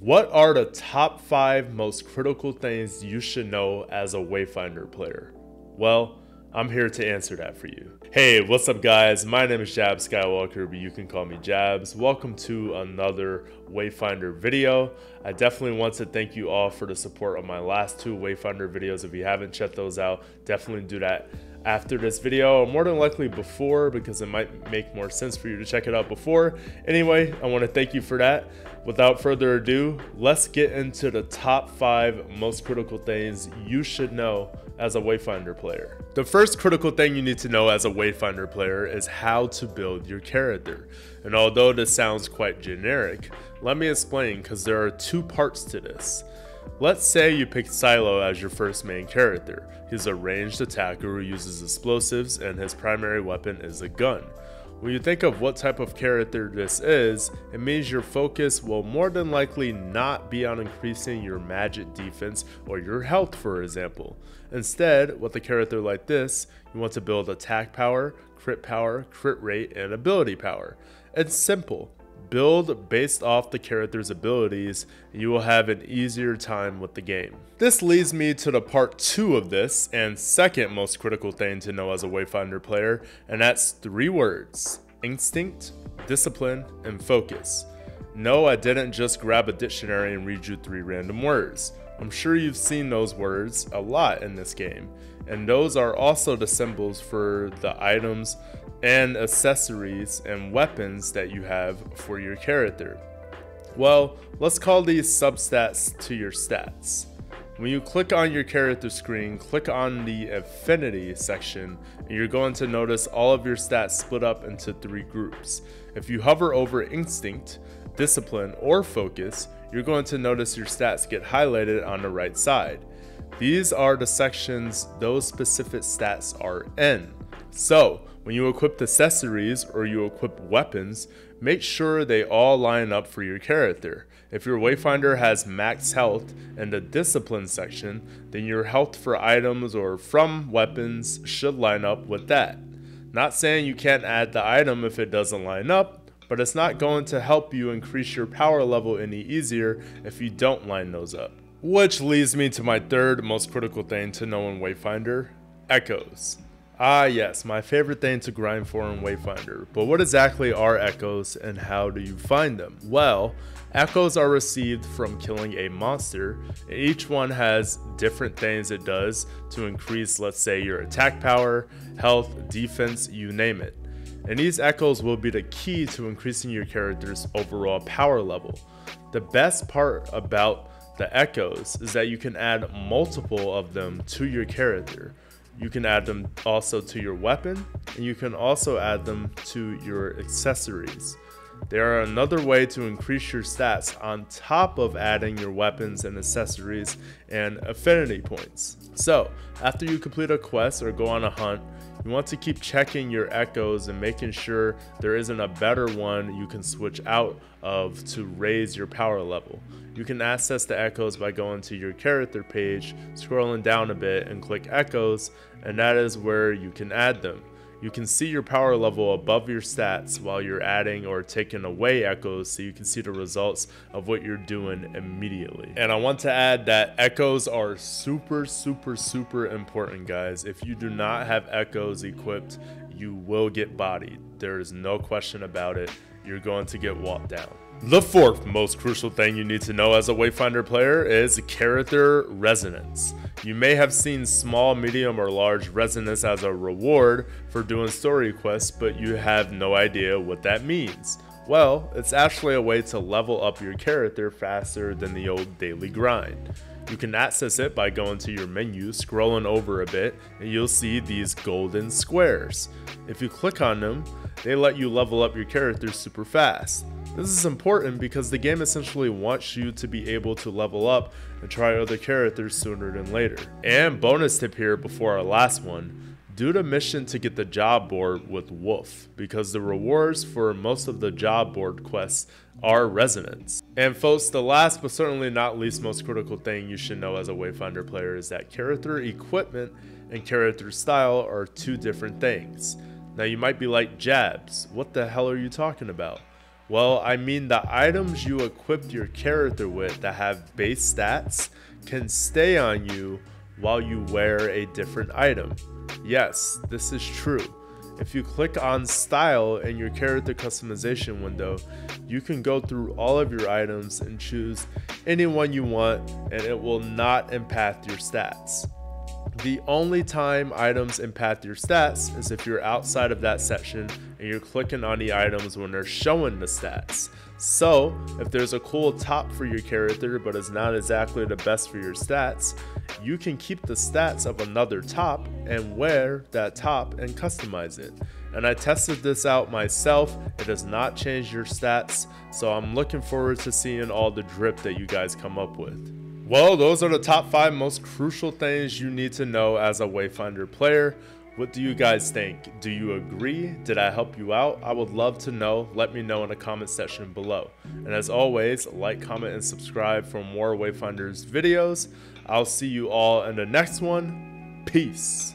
What are the top 5 most critical things you should know as a Wayfinder player? Well, I'm here to answer that for you. Hey, what's up guys? My name is Jab Skywalker, but you can call me Jabs. Welcome to another Wayfinder video. I definitely want to thank you all for the support on my last 2 Wayfinder videos. If you haven't checked those out, definitely do that after this video, or more than likely before, because it might make more sense for you to check it out before. Anyway, I want to thank you for that. Without further ado, let's get into the top 5 most critical things you should know as a Wayfinder player. The first critical thing you need to know as a Wayfinder player is how to build your character. And although this sounds quite generic, let me explain, because there are 2 parts to this. Let's say you pick Silo as your first main character. He's a ranged attacker who uses explosives, and his primary weapon is a gun. When you think of what type of character this is, it means your focus will more than likely not be on increasing your magic defense or your health, for example. Instead, with a character like this, you want to build attack power, crit rate, and ability power. It's simple. Build based off the character's abilities, and you will have an easier time with the game. This leads me to the part 2 of this and second most critical thing to know as a Wayfinder player, and that's 3 words: instinct, discipline, and focus. No, I didn't just grab a dictionary and read you 3 random words. I'm sure you've seen those words a lot in this game, and those are also the symbols for the items and accessories and weapons that you have for your character. Well, let's call these substats to your stats. When you click on your character screen, click on the affinity section, and you're going to notice all of your stats split up into 3 groups. If you hover over instinct, discipline, or focus, you're going to notice your stats get highlighted on the right side. These are the sections those specific stats are in. So, when you equip accessories or you equip weapons, make sure they all line up for your character. If your Wayfinder has max health in the discipline section, then your health for items or from weapons should line up with that. Not saying you can't add the item if it doesn't line up, but it's not going to help you increase your power level any easier if you don't line those up. Which leads me to my 3rd most critical thing to know in Wayfinder: echoes. Ah yes, my favorite thing to grind for in Wayfinder. But what exactly are echoes and how do you find them? Well, echoes are received from killing a monster. Each one has different things it does to increase, let's say, your attack power, health, defense, you name it. And these echoes will be the key to increasing your character's overall power level. The best part about the echoes is that you can add multiple of them to your character. You can add them also to your weapon, and you can also add them to your accessories. They are another way to increase your stats on top of adding your weapons and accessories and affinity points. So, after you complete a quest or go on a hunt, you want to keep checking your echoes and making sure there isn't a better one you can switch out of to raise your power level. You can access the echoes by going to your character page, scrolling down a bit, and click echoes, and that is where you can add them. You can see your power level above your stats while you're adding or taking away echoes, so you can see the results of what you're doing immediately. And I want to add that echoes are super important, guys. If you do not have echoes equipped, you will get bodied. There is no question about it. You're going to get walked down. The 4th most crucial thing you need to know as a Wayfinder player is character resonance. You may have seen small, medium, or large resonance as a reward for doing story quests, but you have no idea what that means. Well, it's actually a way to level up your character faster than the old daily grind. You can access it by going to your menu, scrolling over a bit, and you'll see these golden squares. If you click on them, they let you level up your character super fast. This is important because the game essentially wants you to be able to level up and try other characters sooner than later. And bonus tip here before our last one: do the mission to get the job board with Wolf, because the rewards for most of the job board quests are resonance. And folks, the last but certainly not least most critical thing you should know as a Wayfinder player is that character equipment and character style are 2 different things. Now you might be like, Jabs, what the hell are you talking about? Well, I mean the items you equipped your character with that have base stats can stay on you while you wear a different item. Yes, this is true. If you click on Style in your character customization window, you can go through all of your items and choose any one you want, and it will not impact your stats. The only time items impact your stats is if you're outside of that section and you're clicking on the items when they're showing the stats. So if there's a cool top for your character but it's not exactly the best for your stats, you can keep the stats of another top and wear that top and customize it. And I tested this out myself. It does not change your stats, so I'm looking forward to seeing all the drip that you guys come up with. Well, those are the top 5 most crucial things you need to know as a Wayfinder player. What do you guys think? Do you agree? Did I help you out? I would love to know. Let me know in the comment section below. And as always, like, comment, and subscribe for more Wayfinders videos. I'll see you all in the next one. Peace.